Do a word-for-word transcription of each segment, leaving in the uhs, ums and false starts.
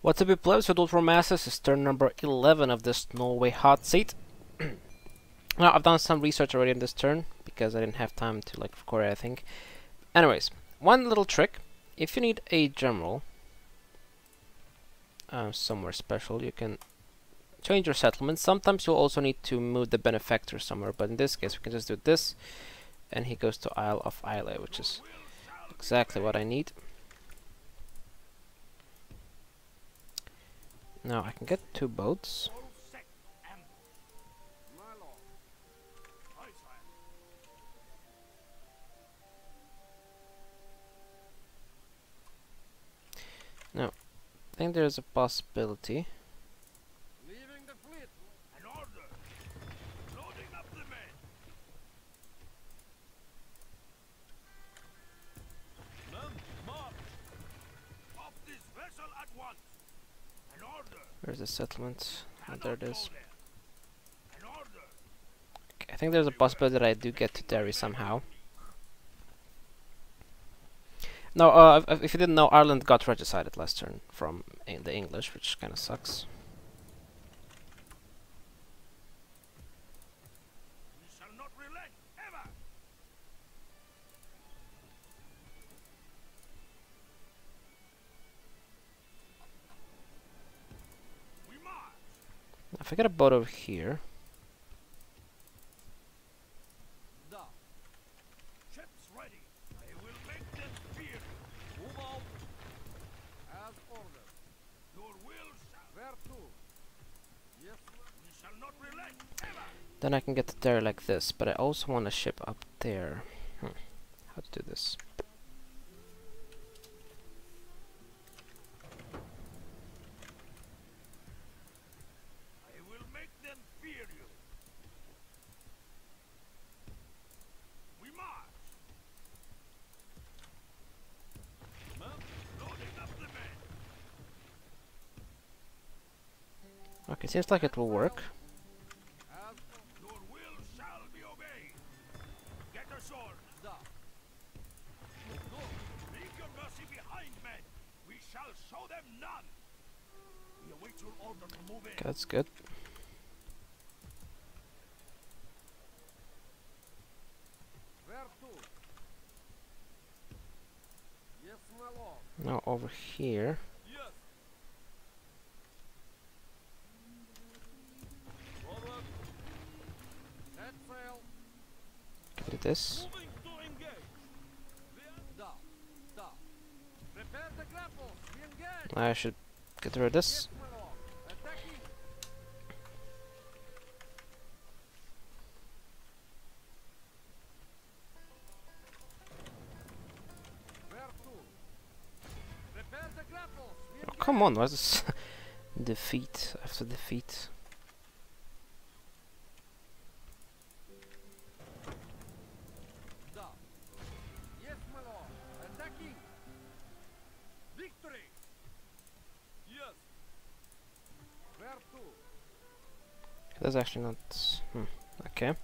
What's up, plebs? So Adult Romances is turn number eleven of this Norway hot seat. Now, I've done some research already in this turn because I didn't have time to like record it, I think. Anyways, one little trick: if you need a general uh, somewhere special, you can change your settlement. Sometimes you'll also need to move the benefactor somewhere, but in this case, we can just do this, and he goes to Isle of Islay, which is exactly what I need. Now I can get two boats. Now, I think there's a possibility. Leaving the fleet. An order. Loading up the men. Men, march. Off this vessel at once. An order. Where's the settlement? Oh, there it is. An order. Okay, I think there's a possibility that I do get to Derry somehow. No, uh, if you didn't know, Ireland got regicided last turn from in the English, which kind of sucks. We shall not relent ever. We march. If I get a boat over here. Then I can get to there like this, but I also want a ship up there. Hmm. How to do this? I will make them fear you. We march. Loading up the men. Okay, seems like it will work. Okay, that's good. Now over here. Can do this. I should get rid of this. Oh, come on, what's this? Defeat after defeat. That's actually not... Hmm, okay.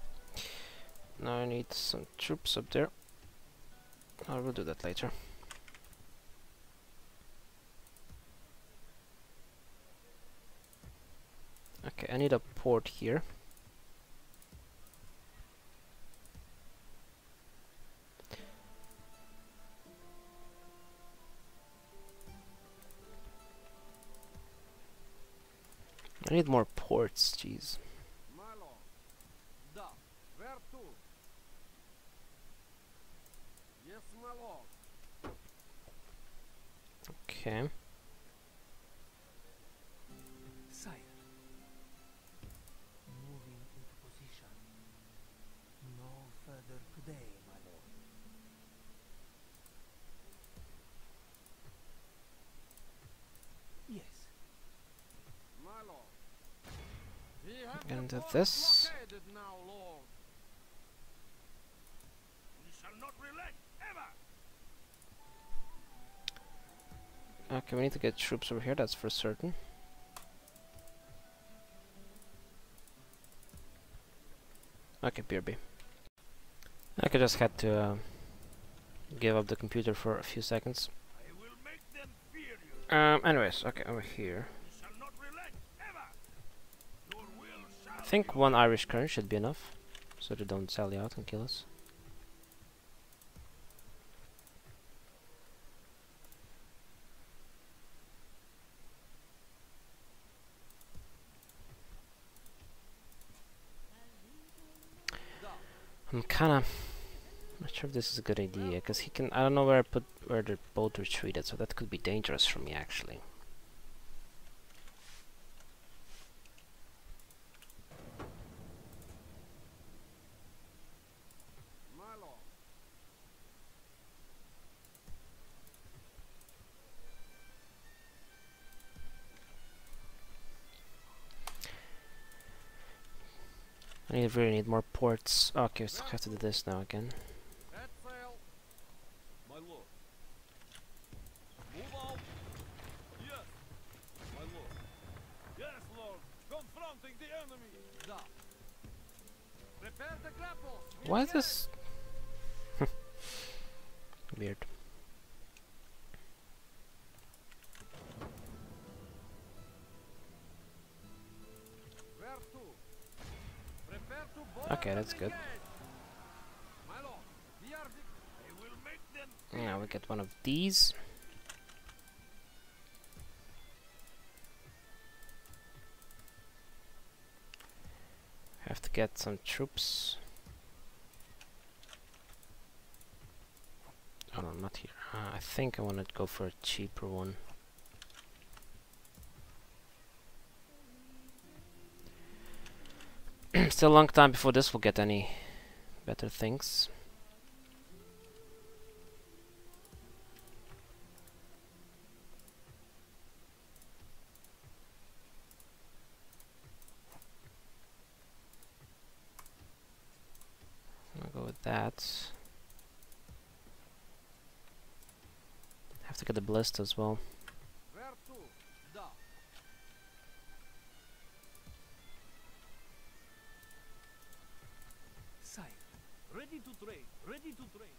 Now I need some troops up there. I will do that later. Okay, I need a port here. I need more ports, jeez. Okay. Sire. Moving into position. No further today, my lord. Yes. My lord. I'm going to do this. Now, lord. We shall not relent ever. Okay, we need to get troops over here, that's for certain. Okay, P R B. I could just had to uh, give up the computer for a few seconds. I will make them fear you. Um, anyways, okay, over here. I think one Irish currant should be enough, so they don't sally out and kill us. I'm kinda not sure if this is a good idea, because he can, I don't know where I put, where the boat retreated, so that could be dangerous for me actually. I really need more ports. Okay, so I have to do this now again. Why is this weird? Okay, that's good. Now we get one of these. Have to get some troops. Oh no, not here. Uh, I think I want to go for a cheaper one. Still a long time before this will get any better things. I'll go with that. Have to get the blast as well.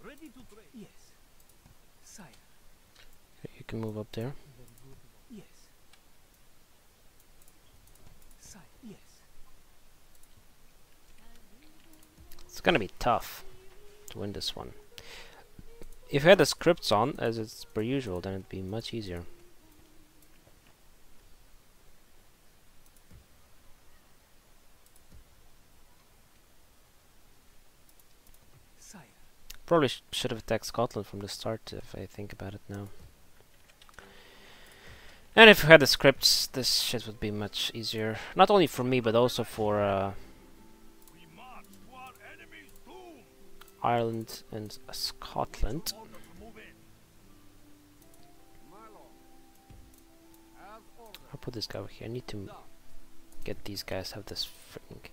Ready to trade? Yes. Sire. Okay, you can move up there. Yes. Sire. Yes. It's gonna be tough to win this one. If I had the scripts on, as it's per usual, then it'd be much easier. Probably sh should have attacked Scotland from the start, if I think about it now. And if we had the scripts, this shit would be much easier. Not only for me, but also for uh, Ireland and uh, Scotland. I'll put this guy over here. I need to get these guys out of this freaking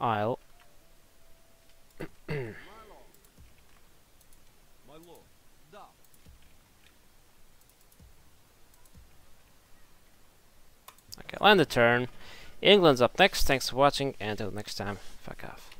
isle. Land the turn. England's up next. Thanks for watching, and until next time, fuck off.